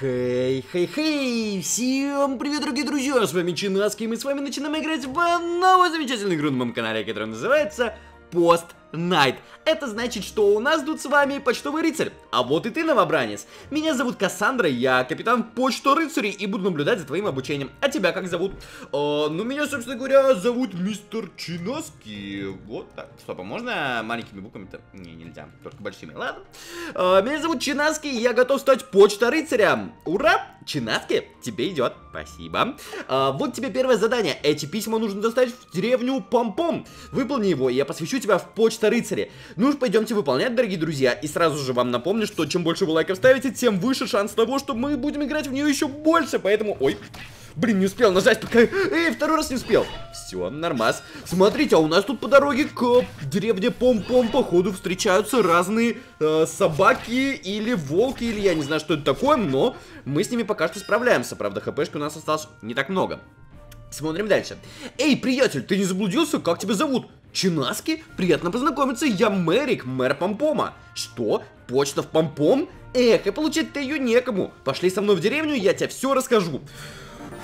Хей-хей-хей! Всем привет, дорогие друзья! С вами Чинаски, и мы с вами начинаем играть в новую замечательную игру на моем канале, которая называется Postnight. Это значит, что у нас тут с вами почтовый рыцарь. А вот и ты, новобранец. Меня зовут Кассандра, я капитан почты рыцарей и буду наблюдать за твоим обучением. А тебя как зовут? Ну, меня, собственно говоря, зовут мистер Чинаски. Вот так. Стоп, а можно маленькими буквами-то? Не, нельзя, только большими. Ладно. Меня зовут Чинаски, я готов стать почта рыцарем. Ура! Чинаски, тебе идет. Спасибо. Вот тебе первое задание. Эти письма нужно доставить в деревню Помпом. Выполни его, и я посвящу тебя в почта рыцаре. Ну уж пойдемте выполнять, дорогие друзья. И сразу же вам напомню, что чем больше вы лайков ставите, тем выше шанс того, что мы будем играть в нее еще больше. Поэтому... Ой, блин, не успел нажать пока... Эй, второй раз не успел. Все, нормас. Смотрите, а у нас тут по дороге к деревне Помпом, походу, встречаются разные собаки или волки, или я не знаю, что это такое, но мы с ними пока что справляемся. Правда, хпшки у нас осталось не так много. Смотрим дальше. Эй, приятель, ты не заблудился? Как тебя зовут? Чинаски? Приятно познакомиться, я Мэрик, мэр Помпома. Что? Почта в Помпом? Эх, и получить-то ее некому. Пошли со мной в деревню, я тебе все расскажу.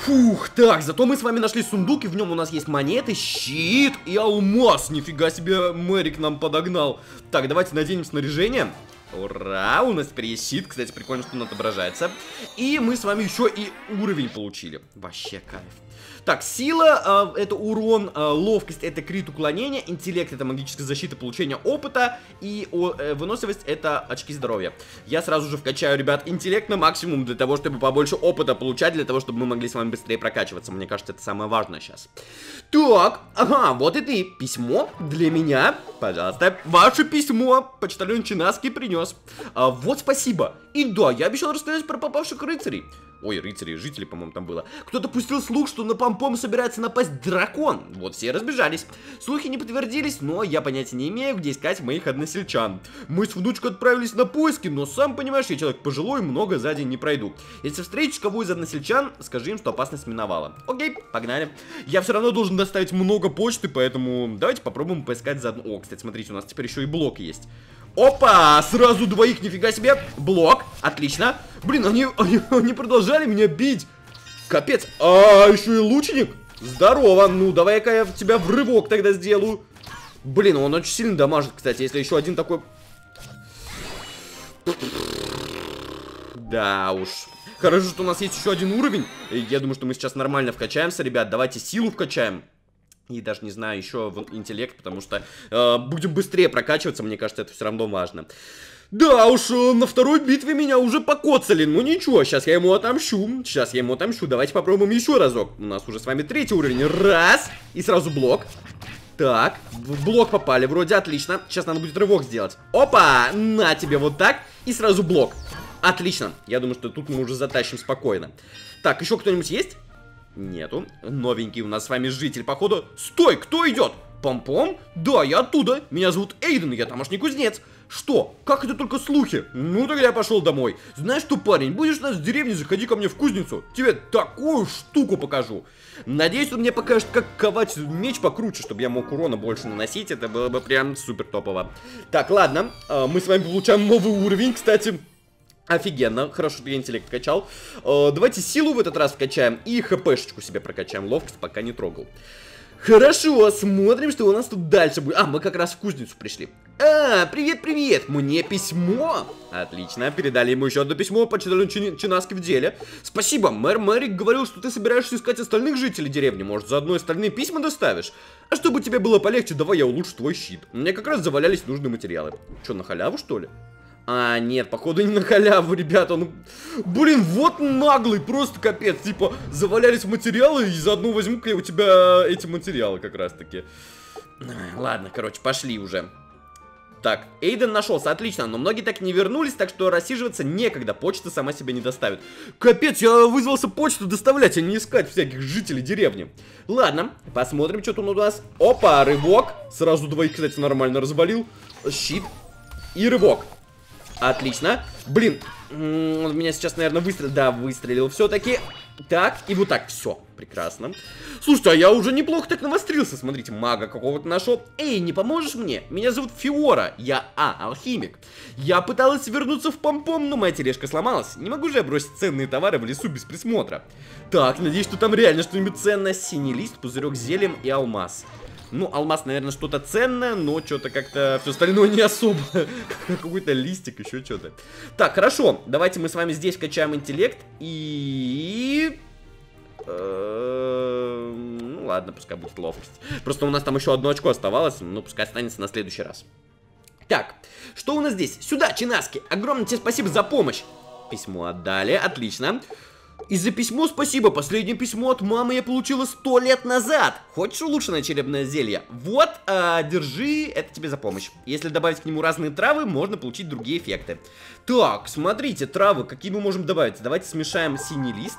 Фух, так, зато мы с вами нашли сундук, и в нем у нас есть монеты, щит и алмаз. Нифига себе, Мэрик нам подогнал. Так, давайте наденем снаряжение. Ура, у нас теперь есть щит, кстати, прикольно, что он отображается. И мы с вами еще и уровень получили. Вообще кайф. Так, сила, это урон, ловкость, это крит уклонение, интеллект, это магическая защита, получение опыта, и выносливость, это очки здоровья. Я сразу же вкачаю, ребят, интеллект на максимум, для того, чтобы побольше опыта получать, для того, чтобы мы могли с вами быстрее прокачиваться. Мне кажется, это самое важное сейчас. Так, ага, вот и ты. Письмо для меня. Пожалуйста, ваше письмо почтальон Чинаски принес. Вот спасибо. И да, я обещал рассказать про попавших рыцарей. Ой, рыцари и жители, по-моему, там было. Кто-то пустил слух, что на Помпом собирается напасть дракон. Вот все разбежались. Слухи не подтвердились, но я понятия не имею, где искать моих односельчан. Мы с внучкой отправились на поиски, но сам понимаешь, я человек пожилой, много за день не пройду. Если встретишь кого из односельчан, скажи им, что опасность миновала. Окей, погнали. Я все равно должен доставить много почты, поэтому давайте попробуем поискать заодно. О, кстати, смотрите, у нас теперь еще и блок есть. Опа! Сразу двоих, нифига себе! Блок, отлично! Блин, они продолжали меня бить! Капец! А, еще и лучник! Здорово! Ну, давай-ка я в тебя в рывок тогда сделаю! Блин, он очень сильно дамажит, кстати, если еще один такой... Да уж... Хорошо, что у нас есть еще один уровень. Я думаю, что мы сейчас нормально вкачаемся, ребят. Давайте силу вкачаем. И даже не знаю, еще в интеллект, потому что будем быстрее прокачиваться, мне кажется, это все равно важно. Да уж, на второй битве меня уже покоцали, ну ничего, сейчас я ему отомщу, давайте попробуем еще разок. У нас уже с вами третий уровень, раз, и сразу блок. Так, в блок попали, вроде отлично, сейчас надо будет рывок сделать. Опа, на тебе вот так, и сразу блок. Отлично, я думаю, что тут мы уже затащим спокойно. Так, еще кто-нибудь есть? Нету. Новенький у нас с вами житель, походу. Стой, кто идет? Помпом? Да, я оттуда. Меня зовут Эйден, я тамошний кузнец. Что? Как это только слухи? Ну тогда я пошел домой. Знаешь что, парень, будешь у нас в деревне, заходи ко мне в кузницу. Тебе такую штуку покажу. Надеюсь, он мне покажет, как ковать меч покруче, чтобы я мог урона больше наносить. Это было бы прям супер топово. Так, ладно, мы с вами получаем новый уровень, кстати. Офигенно, хорошо, что я интеллект качал. Давайте силу в этот раз вкачаем и хпшечку себе прокачаем, ловкость пока не трогал. Хорошо, смотрим, что у нас тут дальше будет. А, мы как раз в кузницу пришли. А, привет-привет, мне письмо. Отлично, передали ему еще одно письмо, почитали Чинаски в деле. Спасибо, мэр Мэрик говорил, что ты собираешься искать остальных жителей деревни. Может, заодно остальные письма доставишь? А чтобы тебе было полегче, давай я улучшу твой щит. У меня как раз завалялись нужные материалы. Что, на халяву, что ли? А, нет, походу не на халяву, ребята, ну, блин, вот наглый, просто капец, типа, завалялись материалы, и заодно возьму-ка я у тебя эти материалы как раз-таки. Ладно, короче, пошли уже. Так, Эйден нашелся, отлично, но многие так не вернулись, так что рассиживаться некогда, почта сама себя не доставит. Капец, я вызвался почту доставлять, а не искать всяких жителей деревни. Ладно, посмотрим, что тут у нас. Опа, рывок, сразу двоих, кстати, нормально развалил, щит и рывок. Отлично. Блин, он меня сейчас, наверное, выстрелил. Да, выстрелил все-таки. Так, и вот так, все, прекрасно. Слушайте, а я уже неплохо так навострился. Смотрите, мага какого-то нашел. Эй, не поможешь мне? Меня зовут Фиора. Я, алхимик. Я пыталась вернуться в Помпом, но моя тележка сломалась. Не могу же я бросить ценные товары в лесу без присмотра. Так, надеюсь, что там реально что-нибудь ценное. Синий лист, пузырек с зельем и алмаз. Ну, алмаз, наверное, что-то ценное, но что-то как-то все остальное не особо. Какой-то листик, еще что-то. Так, хорошо, давайте мы с вами здесь качаем интеллект и... Ну ладно, пускай будет ловкость. Просто у нас там еще одно очко оставалось, но пускай останется на следующий раз. Так, что у нас здесь? Сюда, Чинаски, огромное тебе спасибо за помощь. Письмо отдали, отлично. И за письмо спасибо. Последнее письмо от мамы я получила 100 лет назад. Хочешь улучшенное черепное зелье? Вот, держи, это тебе за помощь. Если добавить к нему разные травы, можно получить другие эффекты. Так, смотрите, травы, какие мы можем добавить. Давайте смешаем синий лист.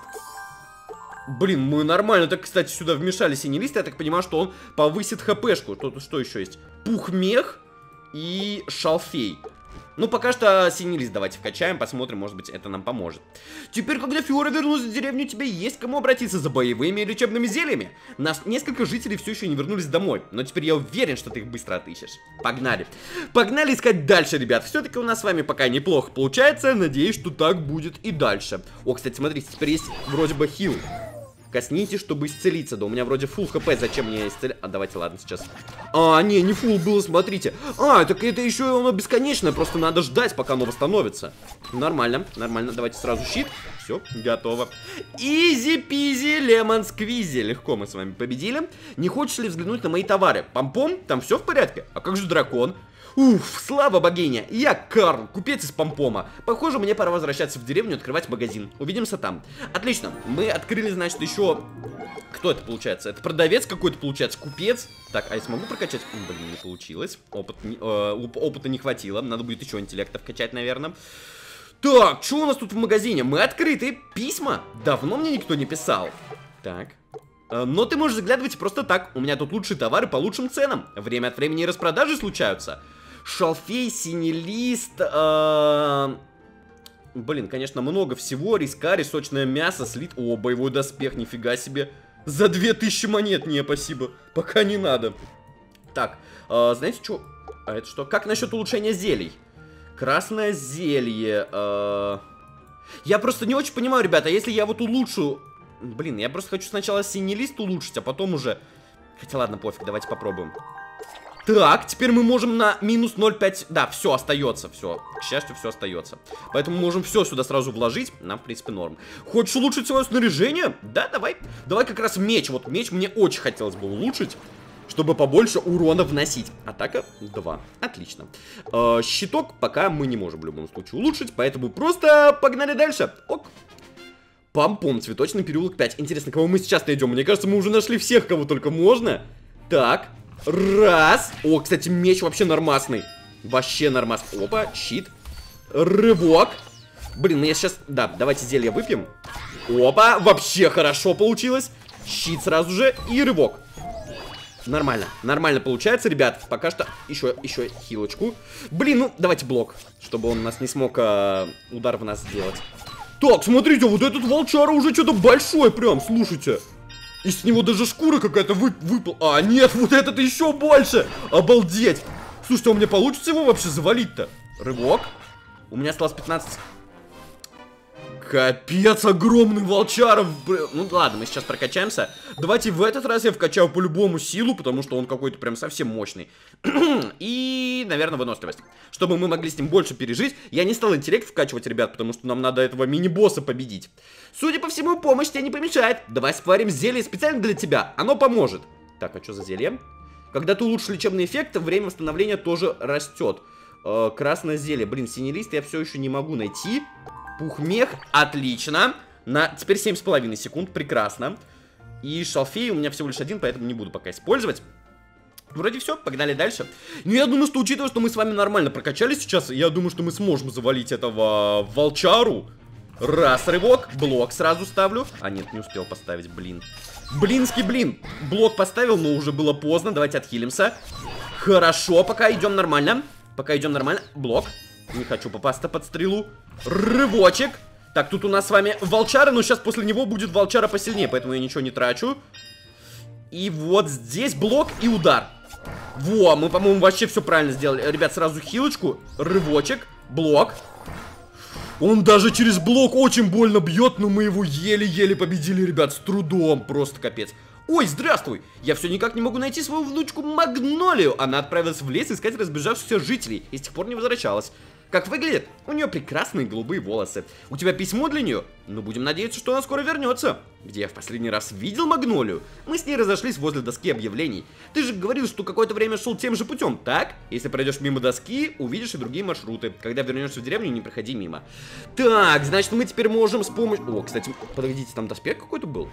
Блин, мы нормально так, кстати, сюда вмешали синий лист. Я так понимаю, что он повысит хпшку. Тут что еще есть? Пухмех и шалфей. Ну, пока что синий лист давайте вкачаем, посмотрим, может быть, это нам поможет. Теперь, когда Фиора вернулась в деревню, тебе есть кому обратиться за боевыми и лечебными зельями. Нас несколько жителей все еще не вернулись домой, но теперь я уверен, что ты их быстро отыщешь. Погнали. Погнали искать дальше, ребят. Все-таки у нас с вами пока неплохо получается, надеюсь, что так будет и дальше. О, кстати, смотрите, теперь есть вроде бы хил. Коснитесь, чтобы исцелиться. Да у меня вроде фул хп, зачем мне исцелить? А давайте, ладно, сейчас. А, не фул было, смотрите. А, так это еще и оно бесконечное, просто надо ждать, пока оно восстановится. Нормально, нормально, давайте сразу щит. Все, готово. Изи-пизи, лемон-сквизи. Легко мы с вами победили. Не хочешь ли взглянуть на мои товары? Помпом, там все в порядке? А как же дракон? Уф, слава богиня, я Карл, купец из Помпома. Похоже, мне пора возвращаться в деревню, открывать магазин. Увидимся там. Отлично, мы открыли, значит, еще... Кто это получается? Это продавец какой-то получается, купец. Так, а я смогу прокачать? Блин, не получилось. Опыта не хватило, надо будет еще интеллекта вкачать, наверное. Так, что у нас тут в магазине? Мы открыты. Письма? Давно мне никто не писал. Так... Но ты можешь заглядывать просто так. У меня тут лучшие товары по лучшим ценам. Время от времени распродажи случаются. Шалфей, синий лист. Блин, конечно, много всего. Рискари, сочное мясо, слит. О, боевой доспех, нифига себе. За 2000 монет, не, спасибо. Пока не надо. Так, знаете, что? А это что? Как насчет улучшения зелий? Красное зелье. Я просто не очень понимаю, ребята, если я вот улучшу... Блин, я просто хочу сначала синий лист улучшить, а потом уже... Хотя ладно, пофиг, давайте попробуем. Так, теперь мы можем на минус 0,5... Да, все остается, все. К счастью, все остается. Поэтому мы можем все сюда сразу вложить. Нам, в принципе, норм. Хочешь улучшить свое снаряжение? Да, давай. Давай как раз меч. Вот меч мне очень хотелось бы улучшить, чтобы побольше урона вносить. Атака 2. Отлично. Щиток пока мы не можем в любом случае улучшить, поэтому просто погнали дальше. Ок. Помпом, цветочный переулок 5. Интересно, кого мы сейчас найдем? Мне кажется, мы уже нашли всех, кого только можно. Так, раз. О, кстати, меч вообще нормасный. Вообще нормас. Опа, щит. Рывок. Блин, ну я сейчас... Да, давайте зелье выпьем. Опа, вообще хорошо получилось. Щит сразу же и рывок. Нормально, нормально получается, ребят. Пока что еще хилочку. Блин, ну давайте блок, чтобы он нас не смог удар в нас сделать. Так, смотрите, вот этот волчара уже что-то большой прям, слушайте. И с него даже шкура какая-то выпала. А, нет, вот этот еще больше. Обалдеть. Слушайте, а у меня получится его вообще завалить-то? Рывок. У меня осталось 15. Капец, огромный волчара. Ну ладно, мы сейчас прокачаемся. Давайте в этот раз я вкачаю по-любому силу, потому что он какой-то прям совсем мощный. И, наверное, выносливость. Чтобы мы могли с ним больше пережить, я не стал интеллект вкачивать, ребят, потому что нам надо этого мини-босса победить. Судя по всему, помощь тебе не помешает. Давай сварим зелье специально для тебя, оно поможет. Так, а что за зелье? Когда ты улучшишь лечебный эффект, время восстановления тоже растет. Красное зелье. Блин, синий лист я все еще не могу найти. Пухмех, отлично. Теперь 7,5 секунд, прекрасно. И шалфей у меня всего лишь один, поэтому не буду пока использовать. Вроде все, погнали дальше. Ну, я думаю, что, учитывая, что мы с вами нормально прокачались сейчас, я думаю, что мы сможем завалить этого волчару. Раз, рывок, блок сразу ставлю. А нет, не успел поставить, блин. Блинский блин. Блок поставил, но уже было поздно, давайте отхилимся. Хорошо, пока идем нормально. Блок. Не хочу попасться под стрелу. Рывочек. Так, тут у нас с вами волчара, но сейчас после него будет волчара посильнее, поэтому я ничего не трачу. И вот здесь блок и удар. Во, мы, по-моему, вообще все правильно сделали. Ребят, сразу хилочку, рывочек, блок. Он даже через блок очень больно бьет, но мы его еле-еле победили, ребят, с трудом, просто капец. Ой, здравствуй! Я все никак не могу найти свою внучку Магнолию. Она отправилась в лес искать разбежавшихся жителей и с тех пор не возвращалась. Как выглядит? У нее прекрасные голубые волосы. У тебя письмо для нее? Ну, будем надеяться, что она скоро вернется. Где я в последний раз видел Магнолию? Мы с ней разошлись возле доски объявлений. Ты же говорил, что какое-то время шел тем же путем, так? Если пройдешь мимо доски, увидишь и другие маршруты. Когда вернешься в деревню, не проходи мимо. Так, значит, мы теперь можем с помощью... О, кстати, подождите, там доспех какой-то был?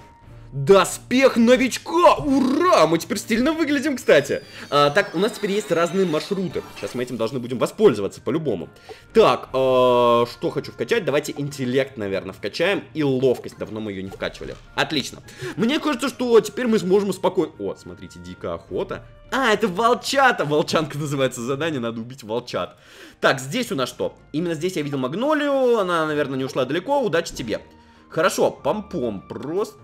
Доспех новичка! Ура! Мы теперь стильно выглядим, кстати. Так, у нас теперь есть разные маршруты. Сейчас мы этим должны будем воспользоваться, по-любому. Так, что хочу вкачать? Давайте интеллект, наверное, вкачаем. И ловкость. Давно мы ее не вкачивали. Отлично. Мне кажется, что теперь мы сможем спокойно... О, смотрите, дикая охота. А, это волчата! Волчанка называется задание, надо убить волчат. Так, здесь у нас что? Именно здесь я видел Магнолию. Она, наверное, не ушла далеко. Удачи тебе. Хорошо, Помпом просто...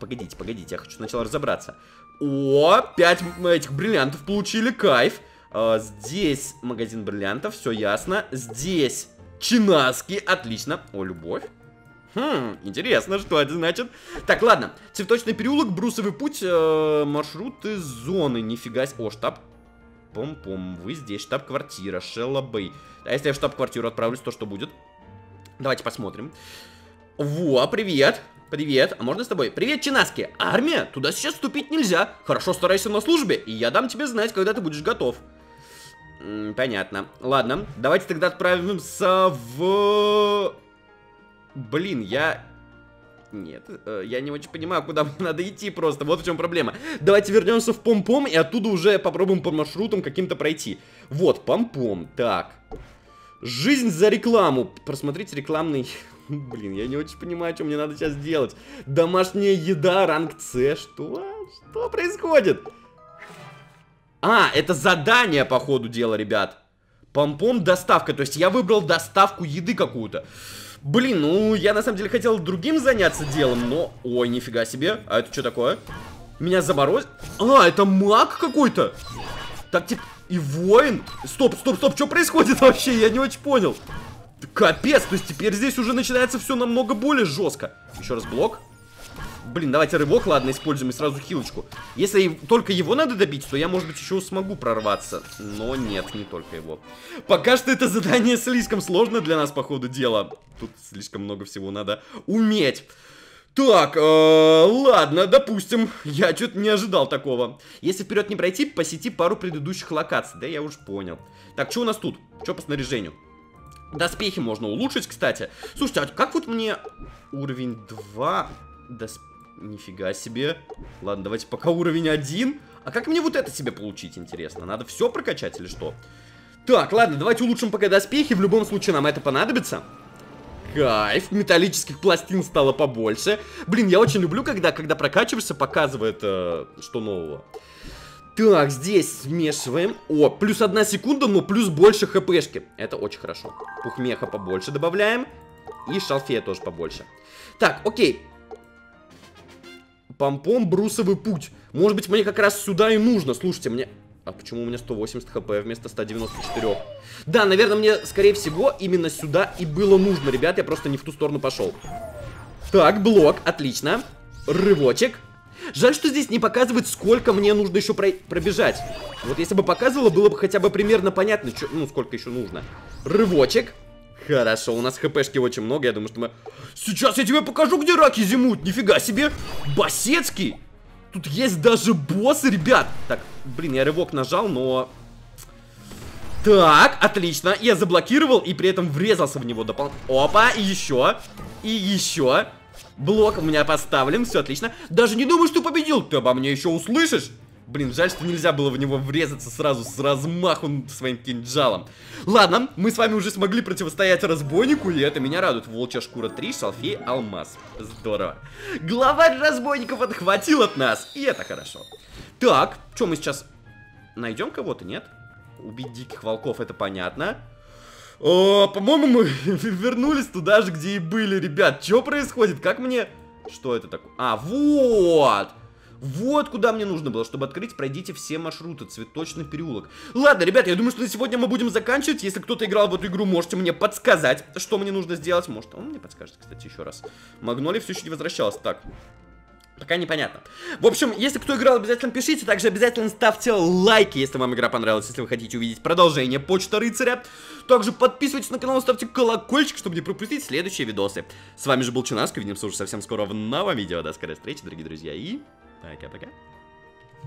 Погодите, погодите, я хочу сначала разобраться. О, 5 этих бриллиантов получили, кайф. Здесь магазин бриллиантов, все ясно. Здесь Чинаски, отлично. О, любовь. Хм, интересно, что это значит. Так, ладно, цветочный переулок, брусовый путь, маршруты, зоны, нифига себе. О, штаб. Пом-пом, вы здесь, штаб-квартира, Шелла-бэй. А если я в штаб-квартиру отправлюсь, то что будет? Давайте посмотрим. Во, привет. Привет, а можно с тобой? Привет, Чинаски! Армия! Туда сейчас вступить нельзя! Хорошо, старайся на службе, и я дам тебе знать, когда ты будешь готов. Понятно. Ладно, давайте тогда отправимся в... Блин, я... Нет, я не очень понимаю, куда мне надо идти просто, вот в чем проблема. Давайте вернемся в Помпом и оттуда уже попробуем по маршрутам каким-то пройти. Вот, Помпом, так... Жизнь за рекламу. Просмотрите рекламный... Блин, я не очень понимаю, что мне надо сейчас делать. Домашняя еда, ранг С. Что? Что происходит? А, это задание по ходу дела, ребят. Помпом, доставка. То есть я выбрал доставку еды какую-то. Блин, ну я на самом деле хотел другим заняться делом, но... Ой, нифига себе. А это что такое? Меня заморозит? А, это маг какой-то. Так, типа... И воин? Стоп, стоп, стоп, что происходит вообще? Я не очень понял. Капец, то есть теперь здесь уже начинается все намного более жестко. Еще раз блок. Блин, давайте рывок, ладно, используем и сразу хилочку. Если только его надо добить, то я, может быть, еще смогу прорваться. Но нет, не только его. Пока что это задание слишком сложно для нас, по ходу дела. Тут слишком много всего надо уметь. Так, ладно, допустим, я что-то не ожидал такого. Если вперед не пройти, посети пару предыдущих локаций. Да, я уж понял. Так, что у нас тут? Что по снаряжению? Доспехи можно улучшить, кстати. Слушайте, а как вот мне уровень 2? Нифига себе. Ладно, давайте пока уровень 1. А как мне вот это себе получить, интересно? Надо все прокачать или что? Так, ладно, давайте улучшим пока доспехи. В любом случае нам это понадобится. Кайф, металлических пластин стало побольше. Блин, я очень люблю, когда прокачиваешься, показывает, что нового. Так, здесь смешиваем. О, плюс 1 секунда, но плюс больше хпшки. Это очень хорошо. Пухмеха побольше добавляем. И шалфея тоже побольше. Так, окей. Помпом, брусовый путь. Может быть, мне как раз сюда и нужно. Слушайте, мне... А почему у меня 180 хп вместо 194? Да, наверное, мне, скорее всего, именно сюда и было нужно. Ребят, я просто не в ту сторону пошел. Так, блок, отлично. Рывочек. Жаль, что здесь не показывает, сколько мне нужно еще пробежать. Вот если бы показывало, было бы хотя бы примерно понятно, что, ну, сколько еще нужно. Рывочек. Хорошо, у нас хпшки очень много, я думаю, что мы... Сейчас я тебе покажу, где раки зимуют, нифига себе. Басецкий. Тут есть даже боссы, ребят. Так, блин, я рывок нажал, но... Так, отлично. Я заблокировал и при этом врезался в него дополнительно. Опа, и еще. И еще. Блок у меня поставлен, все отлично. Даже не думаю, что победил. Ты обо мне еще услышишь. Блин, жаль, что нельзя было в него врезаться сразу с размаху своим кинжалом. Ладно, мы с вами уже смогли противостоять разбойнику, и это меня радует. Волчья шкура 3, шалфей, алмаз. Здорово. Главарь разбойников отхватил от нас, и это хорошо. Так, что мы сейчас... Найдем кого-то, нет? Убить диких волков, это понятно. По-моему, мы вернулись туда же, где и были, ребят. Что происходит? Как мне... Что это такое? А, вот! Вот куда мне нужно было, чтобы открыть, пройдите все маршруты, цветочный переулок. Ладно, ребят, я думаю, что на сегодня мы будем заканчивать. Если кто-то играл в эту игру, можете мне подсказать, что мне нужно сделать. Может, он мне подскажет, кстати, еще раз. Магнолия все еще не возвращалась. Так... Пока непонятно. В общем, если кто играл, обязательно пишите. Также обязательно ставьте лайки, если вам игра понравилась. Если вы хотите увидеть продолжение Почта Рыцаря. Также подписывайтесь на канал, ставьте колокольчик, чтобы не пропустить следующие видосы. С вами же был Чинаски. Увидимся уже совсем скоро в новом видео. До скорой встречи, дорогие друзья. И пока-пока.